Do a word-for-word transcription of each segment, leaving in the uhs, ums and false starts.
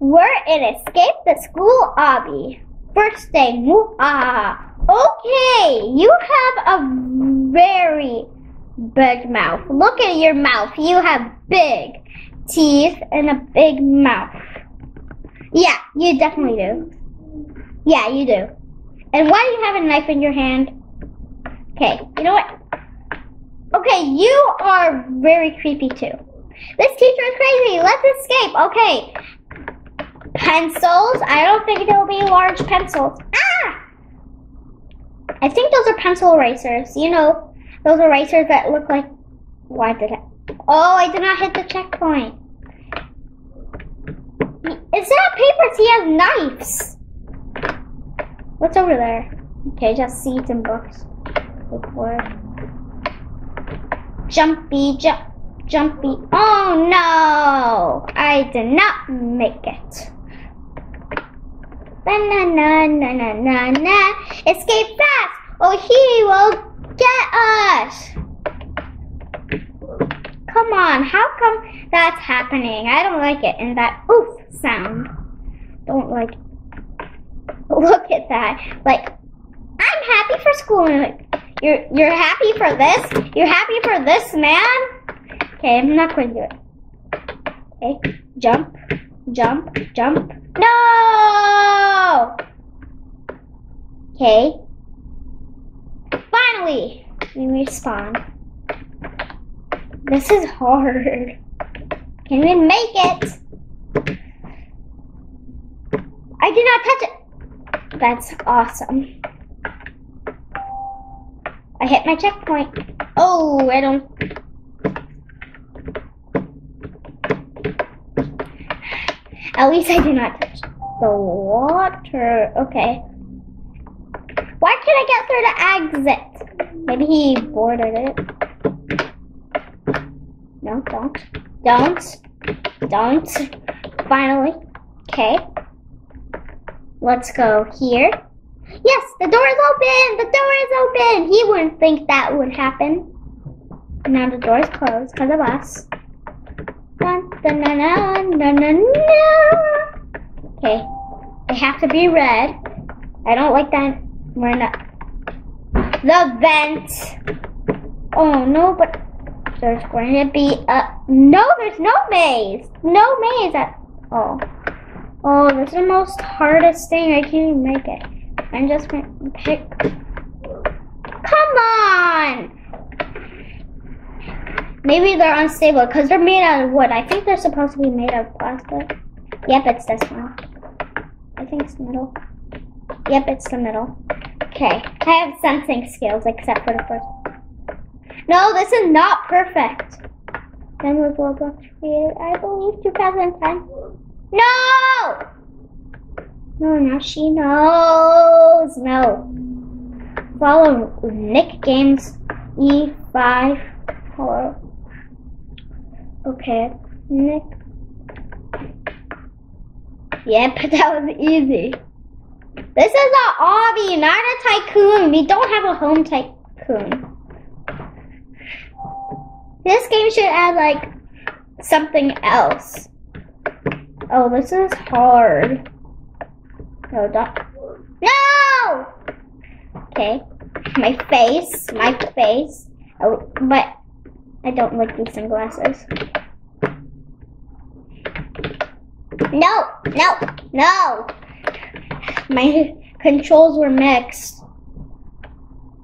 We're in Escape the School Obby. First day, ah. Okay, you have a very big mouth. Look at your mouth. You have big teeth and a big mouth. Yeah, you definitely do. Yeah, you do. And why do you have a knife in your hand? Okay, you know what? Okay, you are very creepy too. This teacher is crazy. Let's escape. Okay. Pencils. I don't think there'll be large pencils. Ah! I think those are pencil erasers. You know, those erasers that look like... Why did I... Oh, I did not hit the checkpoint. Is that papers? He has knives. What's over there? Okay, just seeds and books. Before. Jumpy, jump, jumpy. Oh no! I did not make it. Na na na na na na. Escape fast, or he will get us. Come on, how come that's happening? I don't like it. And that oof sound. Don't like it. Look at that. Like, I'm happy for school. Like, you're you're happy for this? You're happy for this, man? Okay, I'm not going to do it. Okay, jump, jump, jump. No! Okay. Finally, we respawn. This is hard. Can we make it? I did not touch it. That's awesome. I hit my checkpoint. Oh, I don't. At least I did not touch the water. Okay. Why can't I get through the exit? Maybe he bordered it. No, don't. Don't. Don't. Finally. Okay. Let's go here. Yes, the door is open! The door is open! He wouldn't think that would happen. Now the door is closed because of us. Dun, dun, dun, dun, dun, dun, dun. Okay. They have to be red. I don't like that. We're not. The vent! Oh no, but... There's going to be a... No, there's no maze. No maze at all. Oh, this is the most hardest thing. I can't even make it. I'm just going to pick... Come on! Maybe they're unstable because they're made out of wood. I think they're supposed to be made out of plastic. Yep, it's this one. I think it's the middle. Yep, it's the middle. Okay. I have sensing skills except for the first one. No, this is not perfect. Then was Roblox created, I believe, two thousand ten. No! No, now she knows. No. Follow Nick Games E five four. Okay, Nick. Yep, that was easy. This is an obby, not a tycoon. We don't have a home tycoon. This game should add, like, something else. Oh, this is hard. No, don't. No! Okay. My face. My face. Oh, but I don't like these sunglasses. No! No! No! My controls were mixed.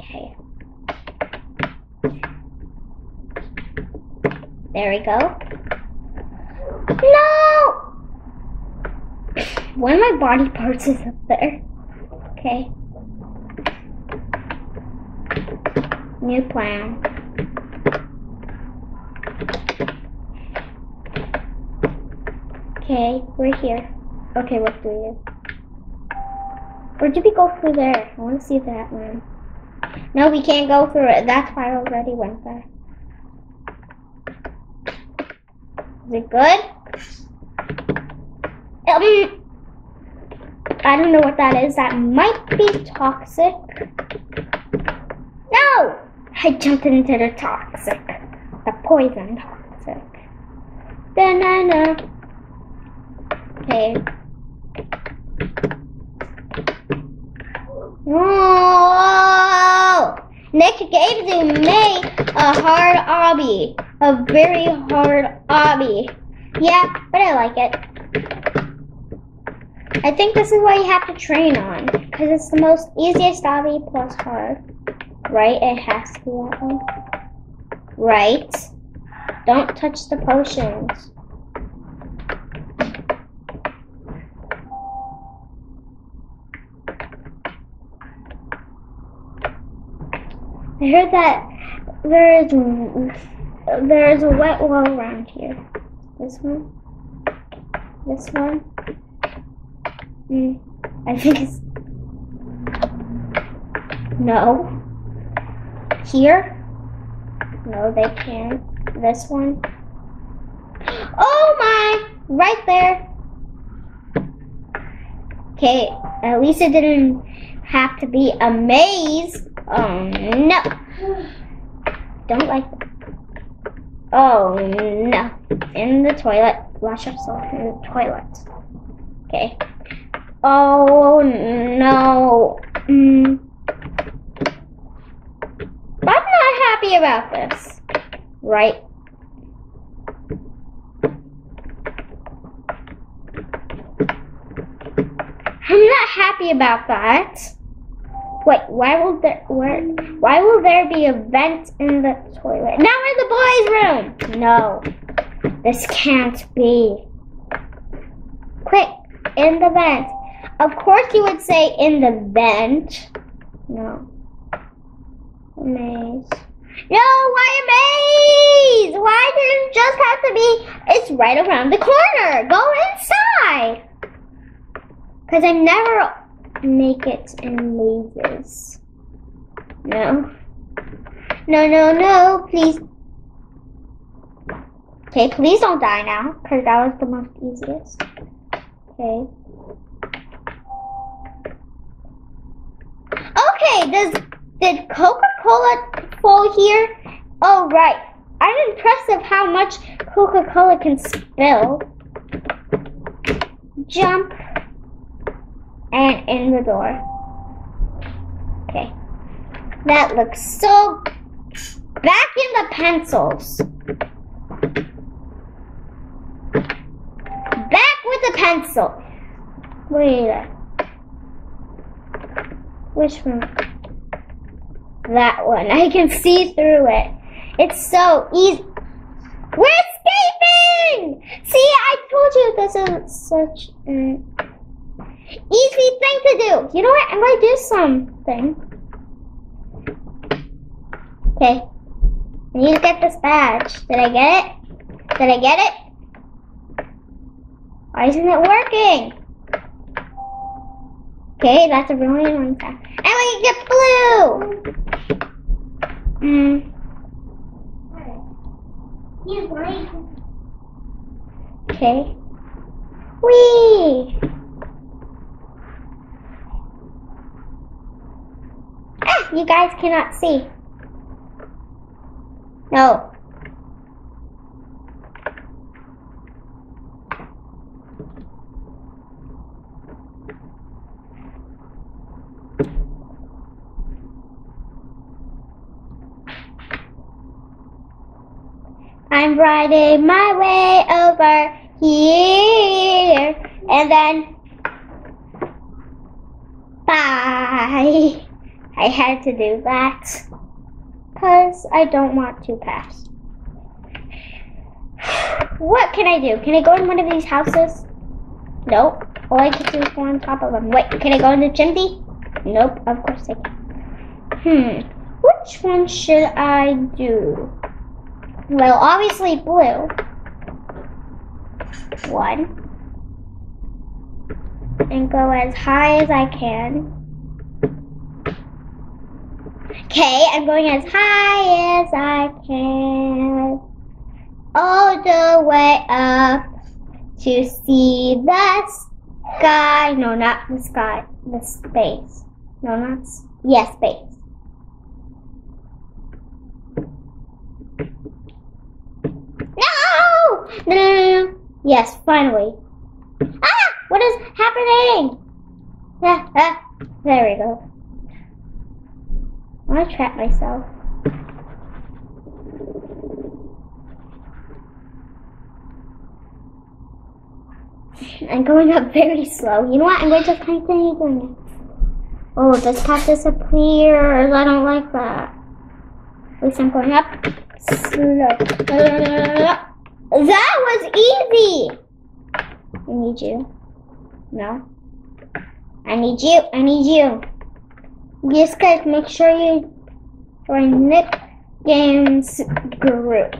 Okay. There we go. No! One of my body parts is up there. Okay. New plan. Okay, we're here. Okay, what do we do? Where did we go through there? I want to see that one. No, we can't go through it. That's why I already went there. Is it good? Um, I don't know what that is. That might be toxic. No! I jumped into the toxic. The poison toxic. Da-na-na. Okay. Whoa! Nick Games made a hard obby. A very hard obby. Yeah, but I like it. I think this is what you have to train on. Because it's the most easiest obby plus hard. Right? It has to be that one. Right? Don't touch the potions. I heard that there is there is a wet wall around here. This one, this one. Mm, I think it's no. Here? No, they can't. This one. Oh my! Right there. Okay, at least it didn't have to be a maze. Oh no! Don't like that. Oh no! In the toilet. Wash yourself in the toilet. Okay. Oh no! Mm. I'm not happy about this. Right? I'm not happy about that. Wait, why will there where why will there be a vent in the toilet? Now we're in the boys' room! No. This can't be. Quick, in the vent. Of course you would say in the vent. No. A maze. No, why a maze? Why did it just have to be it's right around the corner? Go inside. Cause I'm never make it in mazes. No. No, no, no, please. Okay, please don't die now, because that was the most easiest. Okay. Okay, does did Coca-Cola fall here? Oh, right. I'm impressed of how much Coca-Cola can spill. Jump. And in the door. Okay. That looks so... Back in the pencils. Back with the pencil. Wait. Which one? That one. I can see through it. It's so easy. We're escaping! See, I told you this is such an... easy thing to do. You know what? I'm going to do something. Okay. I need to get this badge. Did I get it? Did I get it? Why isn't it working? Okay, that's a really annoying fact. And we can get blue! Mm. He's right. Okay. Whee! You guys cannot see. No. I'm riding my way over here, and then bye. I had to do that because I don't want to pass. What can I do? Can I go in one of these houses? Nope. All I can do is go on top of them. Wait, can I go in the chimney? Nope, of course I can. Hmm. Which one should I do? Well, obviously blue. One. And go as high as I can. Okay, I'm going as high as I can, all the way up to see the sky. No, not the sky, the space. No, not, yes, space. No! No, no, no, no. Yes, finally. Ah! What is happening? Ah, ah. There we go. I trapped myself. I'm going up very slow. You know what? I'm going to find things again. Oh, this path disappears. I don't like that. At least I'm going up slow. That was easy. I need you. No. I need you. I need you. Yes, guys. Make sure you join Nick Games group.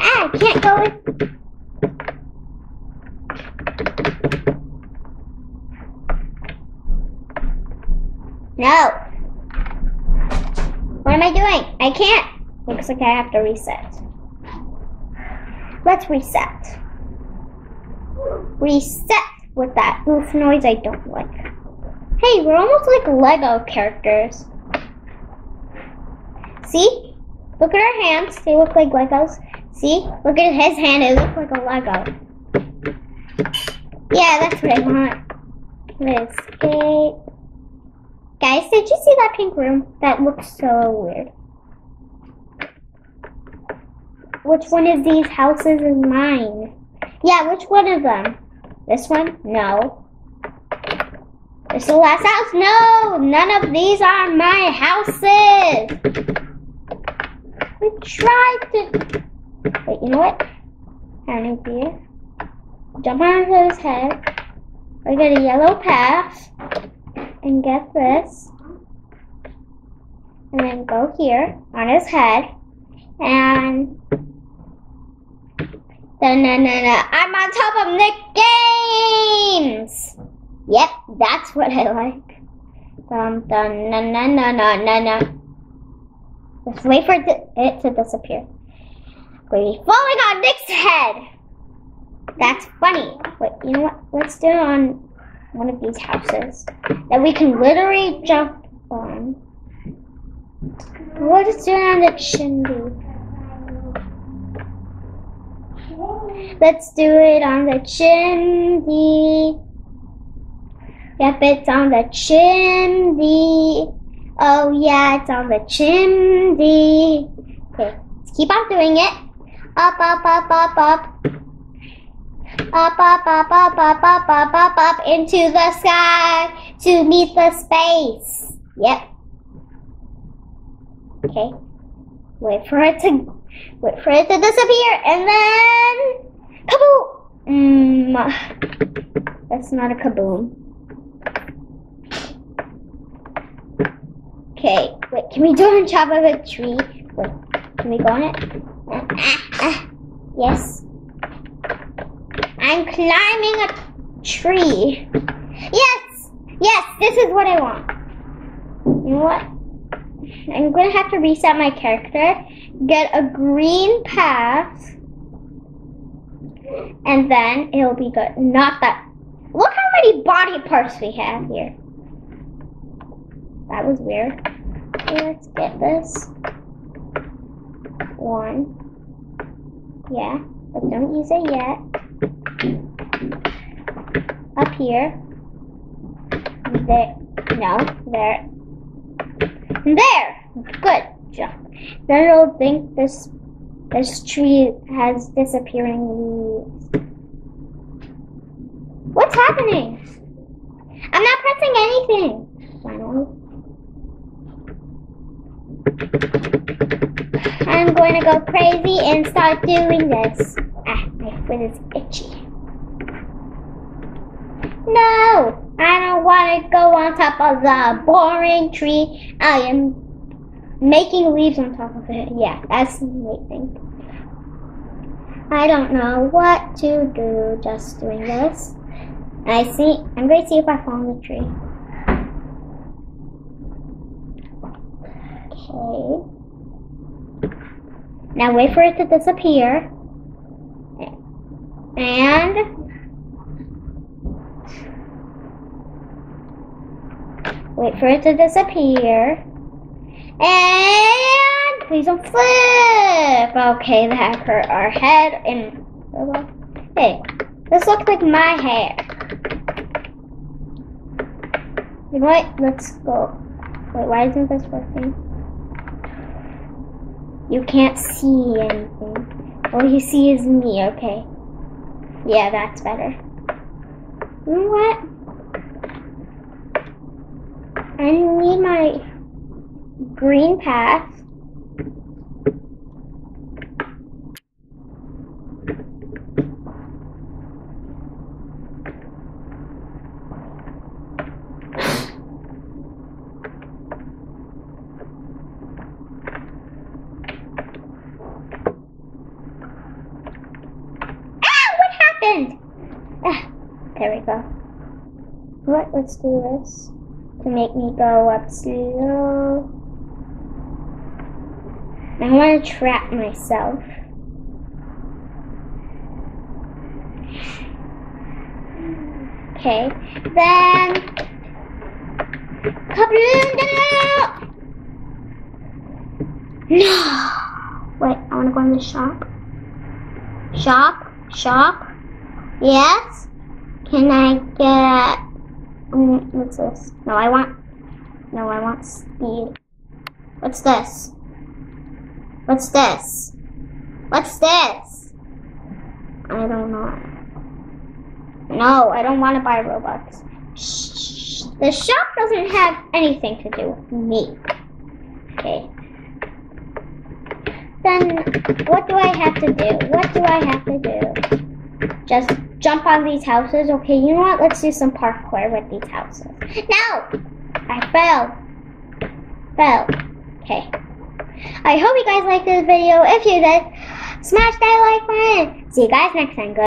Ah, I can't go with. No! What am I doing? I can't! Looks like I have to reset. Let's reset. Reset with that oof noise I don't like. Hey, we're almost like Lego characters. See? Look at our hands. They look like Legos. See? Look at his hand. It looks like a Lego. Yeah, that's what I want. Let's escape. Guys, did you see that pink room? That looks so weird. Which one of these houses is mine? Yeah, which one of them? This one? No. This is the last house? No! None of these are my houses! We tried to... Wait, you know what? I don't need beer. Jump onto his head. We got a yellow path. And get this, and then go here on his head, and then no, no, no, I'm on top of Nick Games. Yep, that's what I like. Dun dun no no no no no. Just wait for it to disappear. We'll be falling on Nick's head. That's funny. Wait, you know what? Let's do it on one of these houses that we can literally jump on. What is doing on the chimney? Let's do it on the chimney. Yep, it's on the chimney. Oh yeah, it's on the chimney. Okay, let's keep on doing it. Up, up, up, up, up. Up, up, up, up, up, up, up, up, up, into the sky to meet the space. Yep. Okay. Wait for it to, wait for it to disappear, and then kaboom. Mm, that's not a kaboom. Okay. Wait. Can we do it on top of a tree? Wait. Can we go on it? Ah, ah, ah. Yes. I'm climbing a tree. Yes! Yes, this is what I want. You know what? I'm going to have to reset my character. Get a green path. And then it'll be good. Not that. Look how many body parts we have here. That was weird. Let's get this. One. Yeah, but don't use it yet. Up here. There. No. There. There! Good job. Then it'll think this this tree has disappearing leaves. What's happening? I'm not pressing anything. Finally. I'm going to go crazy and start doing this. Ah, my foot is itchy. No! I don't want to go on top of the boring tree. I am making leaves on top of it. Yeah, that's amazing. I don't know what to do just doing this. I see. I'm going to see if I fall on the tree. Okay. Now wait for it to disappear. And wait for it to disappear. And please don't flip. Okay, that hurt our head. And hey, This looks like my hair. You know what? Let's go. Wait, why isn't this working? You can't see anything. All you see is me, okay. Yeah, that's better. You know what? I need my green path. There we go. What? Let's do this to make me go up slow. I want to trap myself. Okay. Then kabloom! No. Wait. I want to go in the shop. Shop. Shop. Yes. Can I get, um, what's this? No, I want, no, I want speed. What's this? What's this? What's this? I don't know. No, I don't want to buy Robux. Shh, the shop doesn't have anything to do with me. Okay. Then, what do I have to do? What do I have to do? Just jump on these houses. Okay, you know what? Let's do some parkour with these houses. No! I fell. Fell. Okay. I hope you guys liked this video. If you did, smash that like button. See you guys next time. Good.